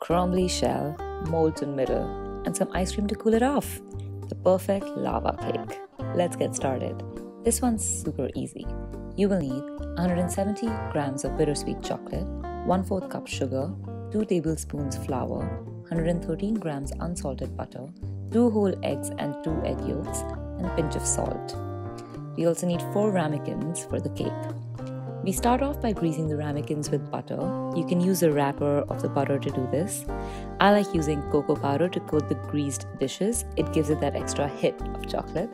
crumbly shell, molten middle, and some ice cream to cool it off. The perfect lava cake. Let's get started. This one's super easy. You will need 170 grams of bittersweet chocolate, 1/4 cup sugar, 2 tablespoons flour, 113 grams unsalted butter, 2 whole eggs and 2 egg yolks, and a pinch of salt. We also need 4 ramekins for the cake. We start off by greasing the ramekins with butter. You can use a wrapper of the butter to do this. I like using cocoa powder to coat the greased dishes. It gives it that extra hit of chocolate,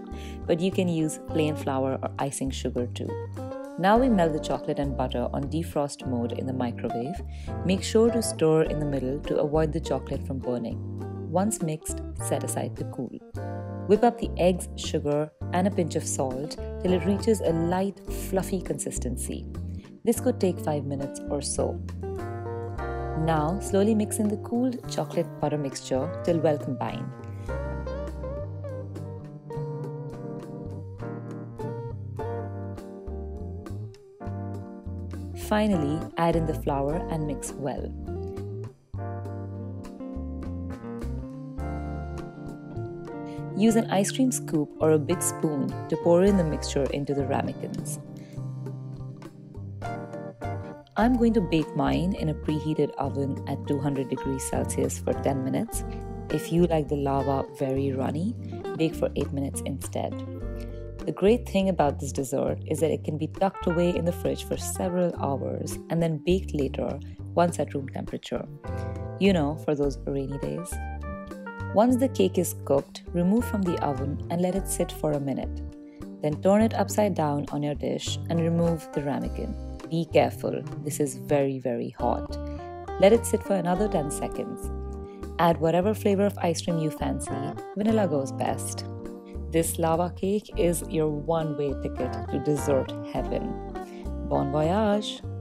but you can use plain flour or icing sugar too. Now we melt the chocolate and butter on defrost mode in the microwave. Make sure to stir in the middle to avoid the chocolate from burning. Once mixed, set aside to cool. Whip up the eggs, sugar, and a pinch of salt till it reaches a light, fluffy consistency. This could take 5 minutes or so. Now, slowly mix in the cooled chocolate butter mixture till well combined. Finally, add in the flour and mix well. Use an ice cream scoop or a big spoon to pour in the mixture into the ramekins. I'm going to bake mine in a preheated oven at 200 degrees Celsius for 10 minutes. If you like the lava very runny, bake for 8 minutes instead. The great thing about this dessert is that it can be tucked away in the fridge for several hours and then baked later once at room temperature. You know, for those rainy days. Once the cake is cooked, remove from the oven and let it sit for a minute. Then turn it upside down on your dish and remove the ramekin. Be careful, this is very, very hot. Let it sit for another 10 seconds. Add whatever flavor of ice cream you fancy. Vanilla goes best. This lava cake is your one-way ticket to dessert heaven. Bon voyage!